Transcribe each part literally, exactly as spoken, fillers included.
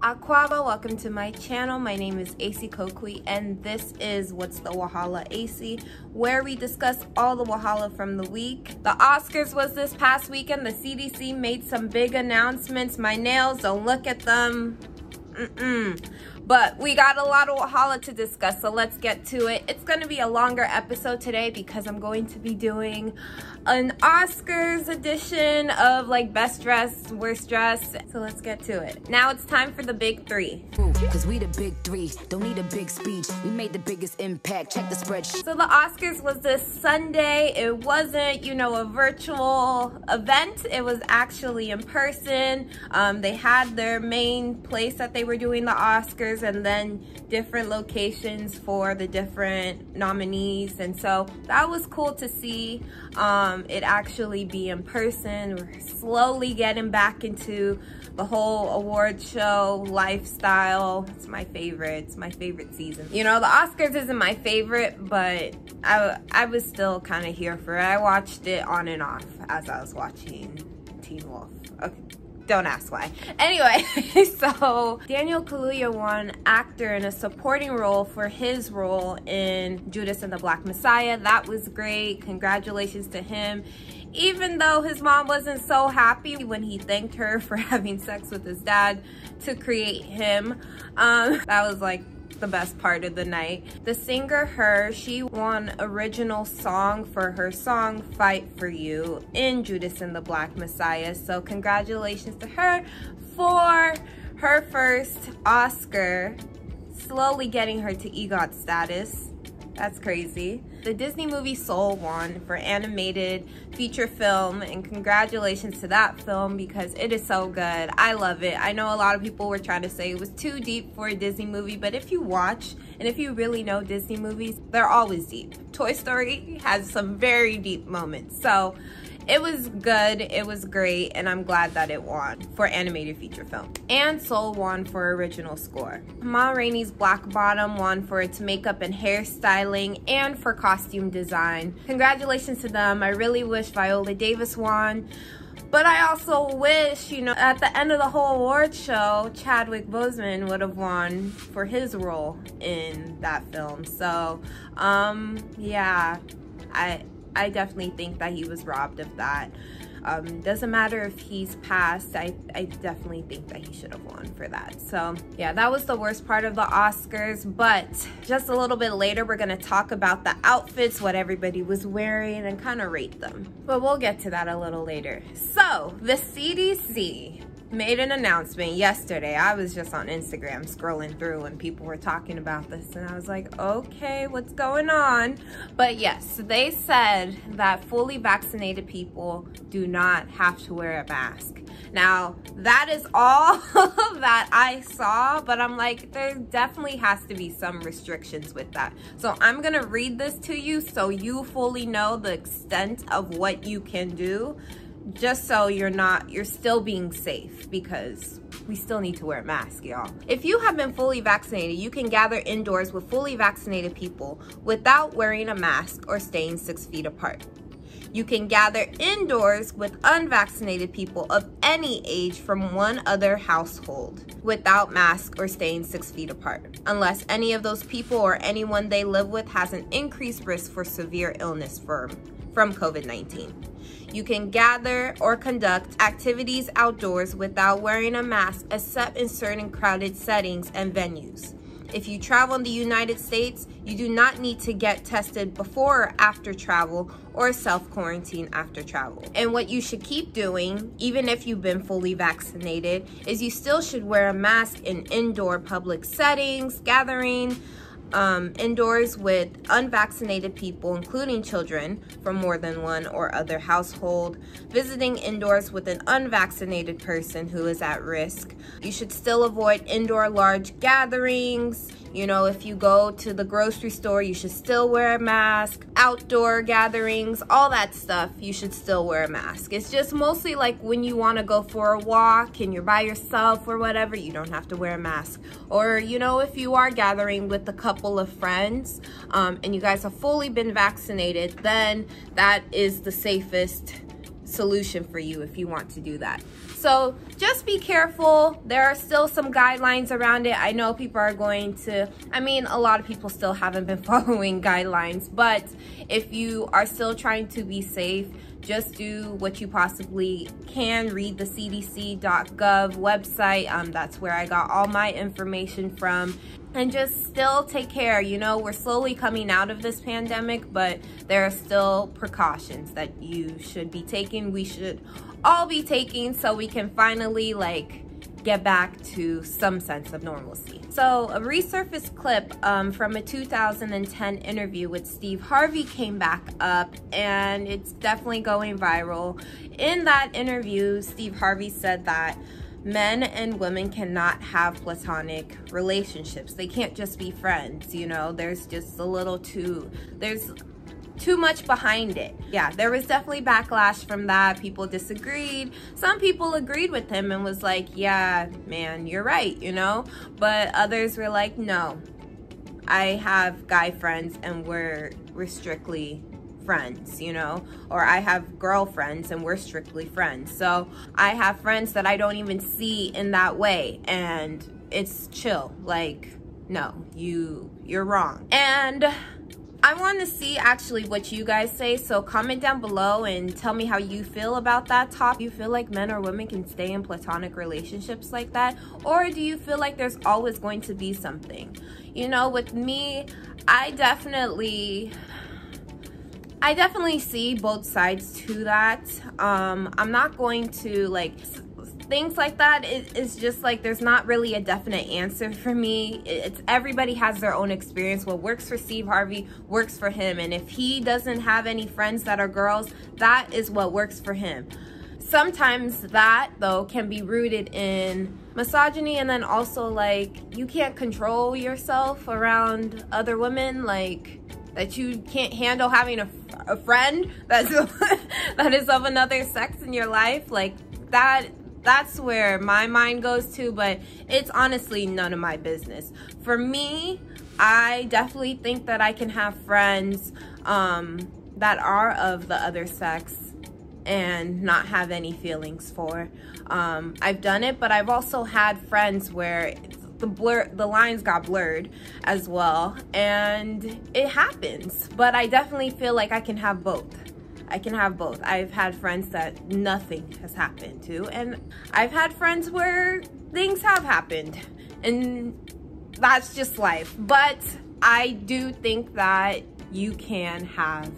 Akwaaba, welcome to my channel. My name is Esi Kokwe, and this is What's the Wahala Esi, where we discuss all the Wahala from the week. The Oscars was this past weekend. The C D C made some big announcements. My nails, don't look at them. Mm-mm. But we got a lot of Wahala to discuss, so let's get to it. It's going to be a longer episode today because I'm going to be doing an Oscars edition of like best dressed, worst dressed. So let's get to it. Now it's time for the big three. Because we the big three, don't need a big speech. We made the biggest impact. Check the spreadsheet. So the Oscars was this Sunday. It wasn't, you know, a virtual event. It was actually in person. Um, they had their main place that they were doing the Oscars, and then different locations for the different nominees, and so that was cool to see um, it actually be in person. We're slowly getting back into the whole award show lifestyle. It's my favorite. It's my favorite season. You know, the Oscars isn't my favorite, but I, I was still kind of here for it. I watched it on and off as I was watching Teen Wolf. Okay. Don't ask why. Anyway, so Daniel Kaluuya won actor in a supporting role for his role in Judas and the Black Messiah. That was great. Congratulations to him. Even though his mom wasn't so happy when he thanked her for having sex with his dad to create him. Um, that was like the best part of the night. The singer Her, she won original song for her song Fight For You in Judas and the Black Messiah. So congratulations to her for her first Oscar, slowly getting her to E GOT status. That's crazy. The Disney movie Soul won for animated feature film, and congratulations to that film because it is so good. I love it. I know a lot of people were trying to say it was too deep for a Disney movie, but if you watch and if you really know Disney movies, they're always deep. Toy Story has some very deep moments. So it was good, it was great, and I'm glad that it won for animated feature film. And Soul won for original score. Ma Rainey's Black Bottom won for its makeup and hairstyling and for costume design. Congratulations to them. I really wish Viola Davis won. But I also wish, you know, at the end of the whole award show, Chadwick Boseman would have won for his role in that film. So, um, yeah, I... I definitely think that he was robbed of that. Um, doesn't matter if he's passed, I, I definitely think that he should have won for that. So yeah, that was the worst part of the Oscars, but just a little bit later, we're gonna talk about the outfits, what everybody was wearing, and kind of rate them. But we'll get to that a little later. So the C D C made an announcement yesterday. I was just on Instagram scrolling through and people were talking about this and I was like, okay, what's going on? But yes, they said that fully vaccinated people do not have to wear a mask. Now, that is all that I saw, but I'm like, there definitely has to be some restrictions with that. So I'm gonna read this to you so you fully know the extent of what you can do, just so you're not, you're still being safe, because we still need to wear a mask, y'all. If you have been fully vaccinated, you can gather indoors with fully vaccinated people without wearing a mask or staying six feet apart. You can gather indoors with unvaccinated people of any age from one other household without mask or staying six feet apart, unless any of those people or anyone they live with has an increased risk for severe illness from from COVID nineteen. You can gather or conduct activities outdoors without wearing a mask, except in certain crowded settings and venues. If you travel in the United States, you do not need to get tested before or after travel or self-quarantine after travel. And what you should keep doing, even if you've been fully vaccinated, is you still should wear a mask in indoor public settings, gathering, Um, indoors with unvaccinated people, including children from more than one or other household, visiting indoors with an unvaccinated person who is at risk. You should still avoid indoor large gatherings. You know, if you go to the grocery store, you should still wear a mask. Outdoor gatherings, all that stuff, you should still wear a mask. It's just mostly like when you want to go for a walk and you're by yourself or whatever, you don't have to wear a mask. Or, you know, if you are gathering with a couple of friends um, and you guys have fully been vaccinated, then that is the safest solution for you if you want to do that. So just be careful. There are still some guidelines around it. I know people are going to, I mean, a lot of people still haven't been following guidelines, but if you are still trying to be safe, just do what you possibly can. Read the C D C dot gov website. Um, that's where I got all my information from. And just still take care. You know, we're slowly coming out of this pandemic, but there are still precautions that you should be taking. We should all be taking so we can finally, like, get back to some sense of normalcy. So a resurfaced clip um, from a two thousand ten interview with Steve Harvey came back up, and it's definitely going viral. In that interview, Steve Harvey said that men and women cannot have platonic relationships. They can't just be friends, you know? There's just a little too, there's too much behind it. Yeah, there was definitely backlash from that. People disagreed. Some people agreed with him and was like, yeah, man, you're right, you know? But others were like, no, I have guy friends and we're, we're strictly friends, you know, or I have girlfriends and we're strictly friends. So I have friends that I don't even see in that way, and it's chill. Like, no, you, you're wrong. And I want to see actually what you guys say. So comment down below and tell me how you feel about that topic. You feel like men or women can stay in platonic relationships like that? Or do you feel like there's always going to be something? You know, with me, I definitely, I definitely see both sides to that. Um, I'm not going to like, things like that, it, it's just like there's not really a definite answer for me. It's everybody has their own experience. What works for Steve Harvey works for him, and if he doesn't have any friends that are girls, that is what works for him. Sometimes that though can be rooted in misogyny, and then also like you can't control yourself around other women, like that you can't handle having a, a friend that's that is of another sex in your life, like that. That's where my mind goes to, but it's honestly none of my business. For me, I definitely think that I can have friends um, that are of the other sex and not have any feelings for. Um, I've done it, but I've also had friends where the blur, the lines got blurred as well, and it happens. But I definitely feel like I can have both. I can have both. I've had friends that nothing has happened to, and I've had friends where things have happened, and that's just life. But I do think that you can have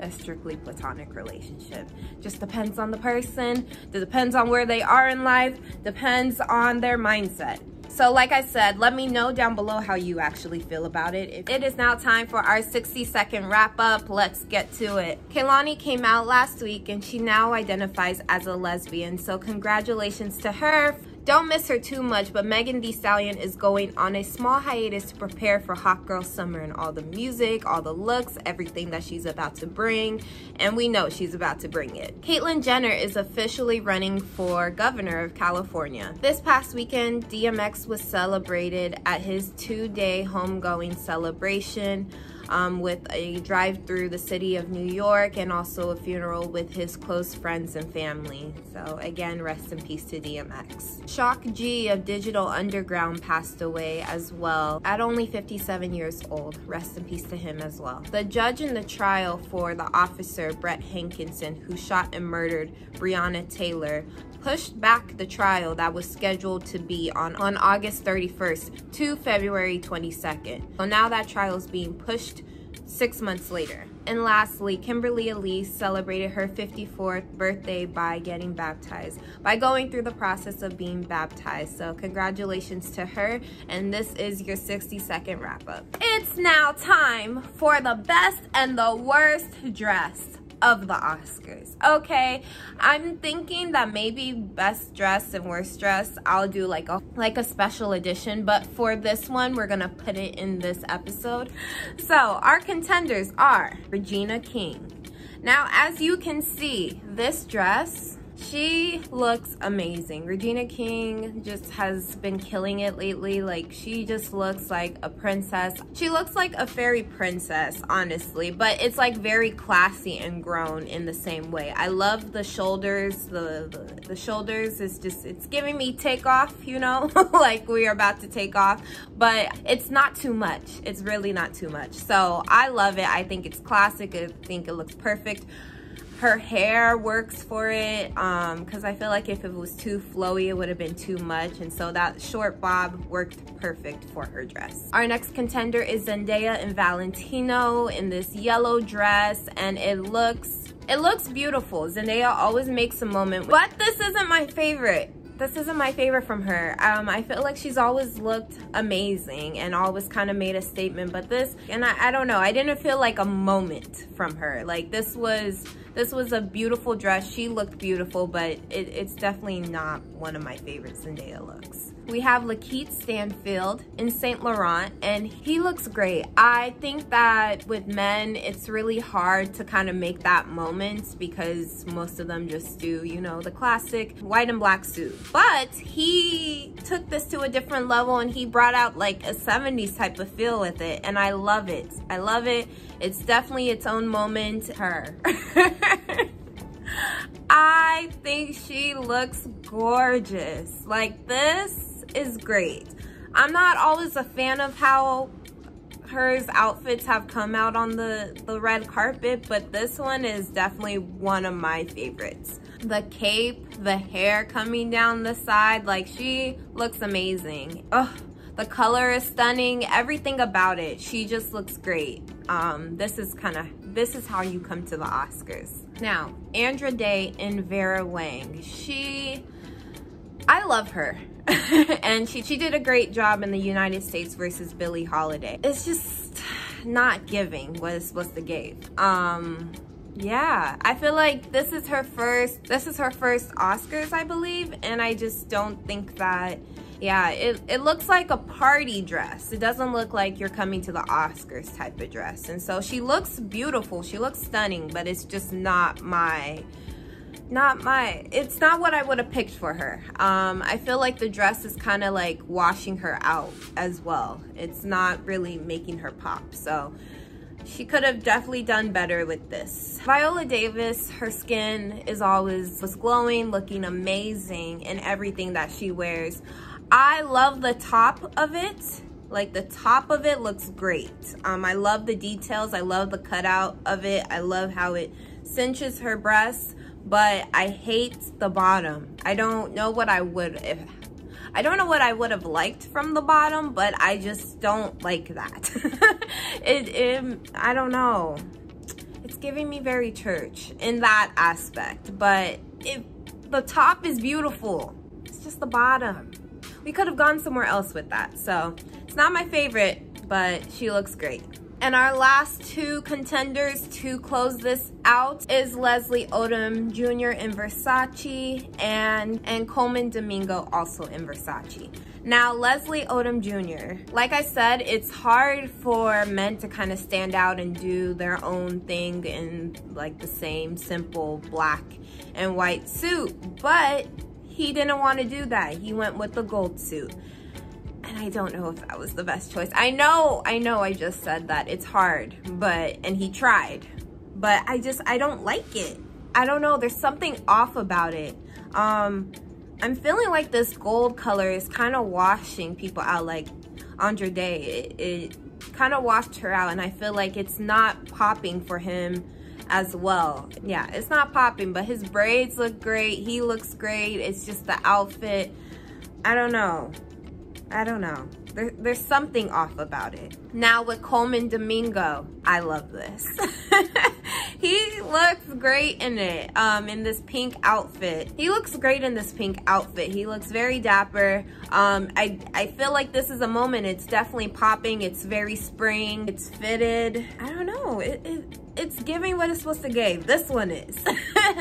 a strictly platonic relationship. Just depends on the person, depends on where they are in life, depends on their mindset. So like I said, let me know down below how you actually feel about it. It is now time for our sixty second wrap up. Let's get to it. Kehlani came out last week and she now identifies as a lesbian. So congratulations to her. Don't miss her too much, but Megan Thee Stallion is going on a small hiatus to prepare for Hot Girl Summer and all the music, all the looks, everything that she's about to bring. And we know she's about to bring it. Caitlyn Jenner is officially running for governor of California. This past weekend, D M X was celebrated at his two day homegoing celebration. Um, with a drive through the city of New York and also a funeral with his close friends and family. So again, rest in peace to D M X. Shock G of Digital Underground passed away as well at only fifty-seven years old. Rest in peace to him as well. The judge in the trial for the officer Brett Hankinson, who shot and murdered Breonna Taylor, pushed back the trial that was scheduled to be on, on August thirty-first to February twenty-second. So now that trial is being pushed six months later. And lastly, Kimberly Elise celebrated her fifty-fourth birthday by getting baptized, by going through the process of being baptized. So congratulations to her, and this is your sixty second wrap up. It's now time for the best and the worst dress of the Oscars. Okay, I'm thinking that maybe best dress and worst dress, I'll do like a like a special edition, but for this one, we're gonna put it in this episode. So our contenders are Regina King. Now, as you can see, this dress She looks amazing. Regina King just has been killing it lately. Like, she just looks like a princess. She looks like a fairy princess, honestly, but it's like very classy and grown in the same way. I love the shoulders. The, the, the shoulders is just, it's giving me takeoff, you know, like we are about to take off, but it's not too much. It's really not too much. So I love it. I think it's classic. I think it looks perfect. Her hair works for it, um, because I feel like if it was too flowy, it would have been too much. And so that short bob worked perfect for her dress. Our next contender is Zendaya and Valentino in this yellow dress, and it looks, it looks beautiful. Zendaya always makes a moment, but this isn't my favorite. This isn't my favorite from her. Um, I feel like she's always looked amazing and always kind of made a statement, but this, and I, I don't know, I didn't feel like a moment from her. Like this was, this was a beautiful dress. She looked beautiful, but it, it's definitely not one of my favorite Zendaya looks. We have LaKeith Stanfield in Saint Laurent, and he looks great. I think that with men, it's really hard to kind of make that moment because most of them just do, you know, the classic white and black suit. But he took this to a different level, and he brought out like a seventies type of feel with it, and I love it. I love it. It's definitely its own moment. Her. I think she looks gorgeous. Like, this is great. I'm not always a fan of how hers outfits have come out on the, the red carpet, but this one is definitely one of my favorites. The cape, the hair coming down the side, like she looks amazing. Ugh, the color is stunning, everything about it. She just looks great. Um, this is kind of, this is how you come to the Oscars. Now, Andra Day and Vera Wang. She, I love her. And she, she did a great job in the United States versus Billie Holiday. It's just not giving what it's supposed to give. Um, yeah, I feel like this is her first, this is her first Oscars, I believe. And I just don't think that, yeah, it, it looks like a party dress. It doesn't look like you're coming to the Oscars type of dress. And so she looks beautiful. She looks stunning, but it's just not my... not my it's not what I would have picked for her. um I feel like the dress is kind of like washing her out as well. It's not really making her pop, so she could have definitely done better with this. Viola Davis, her skin is always was glowing, looking amazing in everything that she wears. I love the top of it. Like the top of it looks great. um I love the details, I love the cutout of it, I love how it cinches her breasts. But I hate the bottom. I don't know what I would if I don't know what I would have liked from the bottom, but I just don't like that. it, it I don't know. It's giving me very church in that aspect, but it, the top is beautiful. It's just the bottom. We could have gone somewhere else with that. So, it's not my favorite, but she looks great. And our last two contenders to close this out is Leslie Odom Junior in Versace and, and Coleman Domingo also in Versace. Now, Leslie Odom Junior, like I said, it's hard for men to kind of stand out and do their own thing in like the same simple black and white suit, but he didn't want to do that. He went with the gold suit. And I don't know if that was the best choice. I know, I know I just said that. It's hard, but, and he tried. But I just, I don't like it. I don't know, there's something off about it. Um, I'm feeling like this gold color is kind of washing people out, like Andra Day. It, it kind of washed her out, and I feel like it's not popping for him as well. Yeah, it's not popping, but his braids look great. He looks great. It's just the outfit. I don't know. I don't know. There, there's something off about it. Now with Coleman Domingo, I love this. He looks great in it, um, in this pink outfit. He looks great in this pink outfit. He looks very dapper. Um, I, I feel like this is a moment. It's definitely popping. It's very spring. It's fitted. I don't know. It, it, it's giving what it's supposed to give. This one is.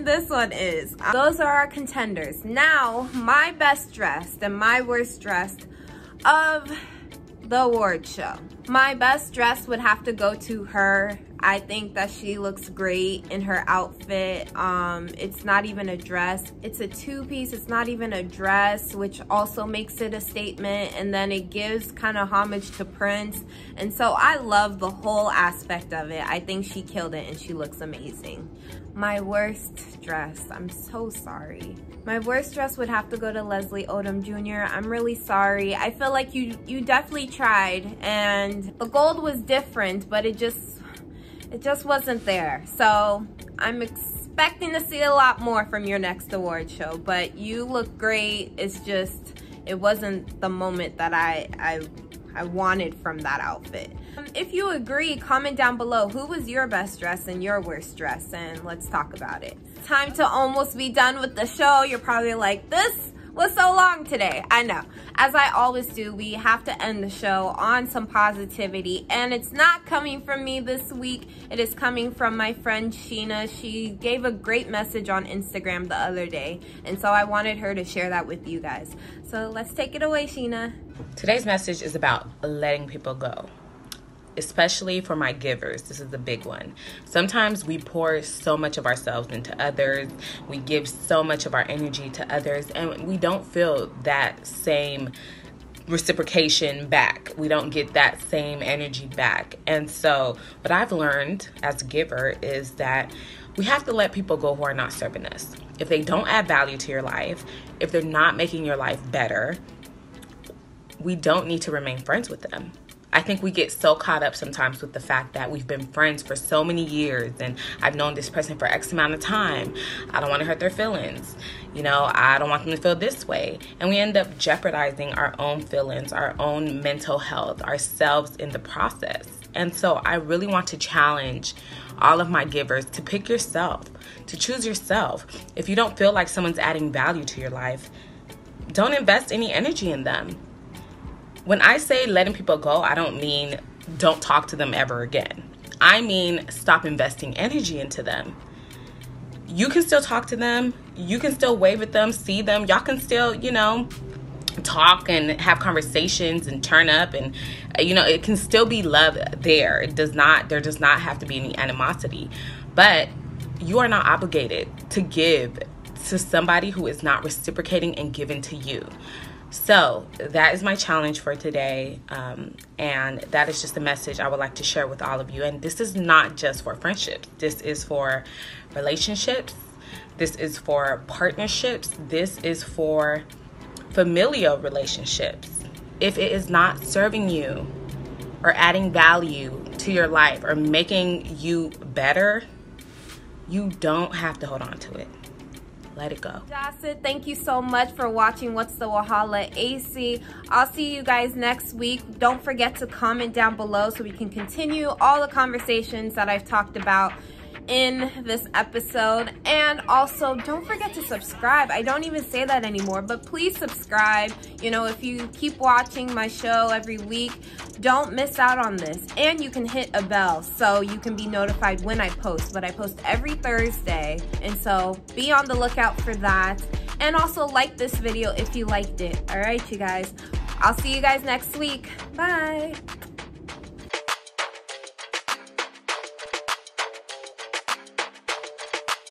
This one is. Um, those are our contenders. Now, my best dressed and my worst dressed of the award show. My best dress would have to go to her I think that she looks great in her outfit. Um, it's not even a dress. It's a two-piece. It's not even a dress, which also makes it a statement. And then it gives kind of homage to Prince. And so I love the whole aspect of it. I think she killed it and she looks amazing. My worst dress. I'm so sorry. My worst dress would have to go to Leslie Odom Junior I'm really sorry. I feel like you, you definitely tried. And the gold was different, but it just... It just wasn't there. So I'm expecting to see a lot more from your next award show, but you look great. It's just, it wasn't the moment that I, I, I wanted from that outfit. Um, if you agree, comment down below, who was your best dress and your worst dress? And let's talk about it. Time to almost be done with the show. You're probably like, this was so long today. I know. As I always do, we have to end the show on some positivity, and it's not coming from me this week. It is coming from my friend Sheena. She gave a great message on Instagram the other day, and so I wanted her to share that with you guys. So let's take it away, Sheena. Today's message is about letting people go, especially for my givers. This is a big one. Sometimes we pour so much of ourselves into others. We give so much of our energy to others, and we don't feel that same reciprocation back. We don't get that same energy back. And so what I've learned as a giver is that we have to let people go who are not serving us. If they don't add value to your life, if they're not making your life better, we don't need to remain friends with them. I think we get so caught up sometimes with the fact that we've been friends for so many years and I've known this person for X amount of time. I don't want to hurt their feelings. You know, I don't want them to feel this way. And we end up jeopardizing our own feelings, our own mental health, ourselves in the process. And so I really want to challenge all of my givers to pick yourself, to choose yourself. If you don't feel like someone's adding value to your life, don't invest any energy in them. When I say letting people go, I don't mean don't talk to them ever again. I mean stop investing energy into them. You can still talk to them. You can still wave at them, see them. Y'all can still, you know, talk and have conversations and turn up. And, you know, it can still be love there. It does not, there does not have to be any animosity. But you are not obligated to give to somebody who is not reciprocating and giving to you. So that is my challenge for today, um, and that is just a message I would like to share with all of you. And this is not just for friendships. This is for relationships. This is for partnerships. This is for familial relationships. If it is not serving you or adding value to your life or making you better, you don't have to hold on to it. Let it go. Josset, thank you so much for watching What's the Wahala Esi. I'll see you guys next week. Don't forget to comment down below so we can continue all the conversations that I've talked about in this episode. And also, don't forget to subscribe. I don't even say that anymore, but please subscribe. You know, if you keep watching my show every week, don't miss out on this. And you can hit a bell so you can be notified when I post, but I post every Thursday. And so be on the lookout for that. And also like this video if you liked it. All right, you guys. I'll see you guys next week. Bye.